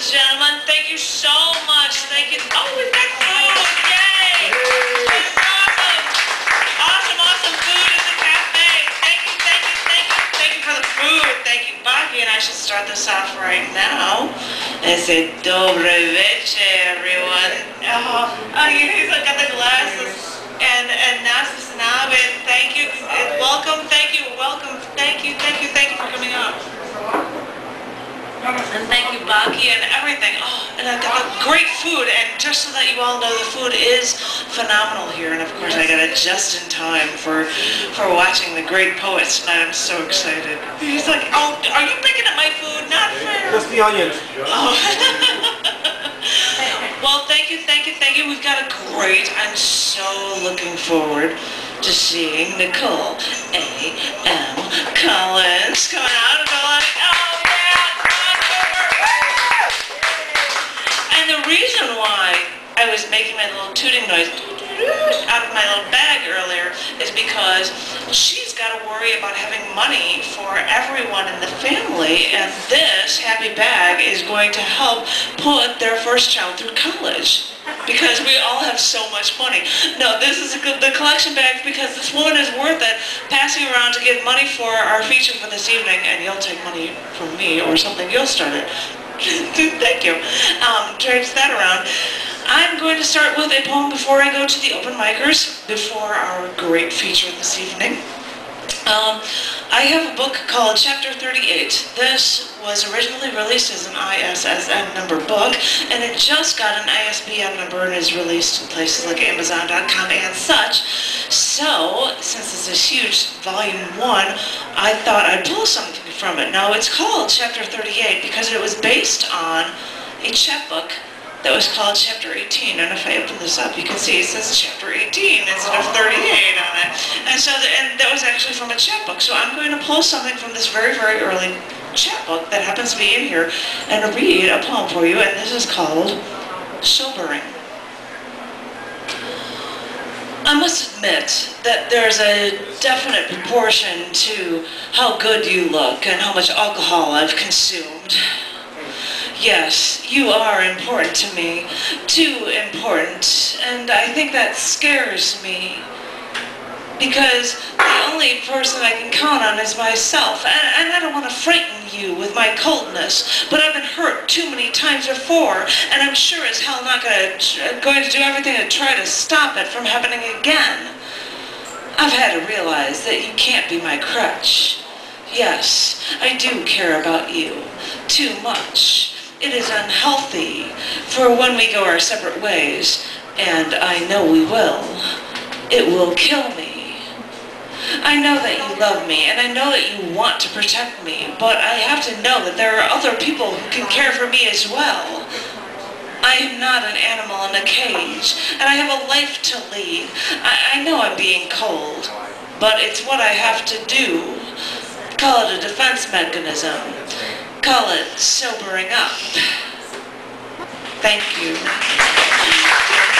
and gentlemen. Thank you so much. Thank you. Oh, we've got food. Yay! That's awesome. Awesome, awesome food at the cafe. Thank you, thank you, thank you. Thank you for the food. Thank you, Bucky. And I should start this off right now. I say, Dobre večer, everyone. Oh, he's got the glasses. And Nastas and Abed, thank you. Welcome, thank you, welcome. Thank you, thank you, thank you for coming up. And thank you, Baki, and everything. Oh, and I've got great food. And just so that you all know, the food is phenomenal here. And of course, I got it just in time for watching the great poets tonight. I'm so excited. He's like, oh, are you picking up my food? Not fair. What's the onions? Oh. Well, thank you, thank you, thank you. We've got a great. I'm so looking forward to seeing Nicole A.M. Collins coming out. Oh, yeah. And the reason why I was making my little tooting noise out of my little bag earlier is because she's got to worry about having money for everyone in the family, and this happy bag is going to help put their first child through college because we all have so much money. No, this is the collection bag because this woman is worth it passing around to give money for our feature for this evening, and you'll take money from me or something. You'll start it. Thank you. Turns that around. I'm going to start with a poem before I go to the open micers, before our great feature this evening. I have a book called Chapter 38. This was originally released as an ISSN number book, and it just got an ISBN number and is released in places like Amazon.com and such. So, since this is huge, volume 1, I thought I'd pull something from it. Now, it's called Chapter 38 because it was based on a chapbook that was called Chapter 18, and if I open this up, you can see it says Chapter 18 instead of 38 on it. And so, and that was actually from a chapbook. So I'm going to pull something from this very, very early chapbook that happens to be in here and read a poem for you, and this is called Sobering. I must admit that there's a definite proportion to how good you look and how much alcohol I've consumed. Yes, you are important to me. Too important. And I think that scares me. Because the only person I can count on is myself. And I don't want to frighten you with my coldness. But I've been hurt too many times before. And I'm sure as hell not going to do everything to try to stop it from happening again. I've had to realize that you can't be my crutch. Yes, I do care about you. Too much. It is unhealthy for when we go our separate ways, and I know we will. It will kill me. I know that you love me, and I know that you want to protect me, but I have to know that there are other people who can care for me as well. I am not an animal in a cage, and I have a life to lead. I know I'm being cold, but it's what I have to do. Call it a defense mechanism. Call it sobering up. Thank you.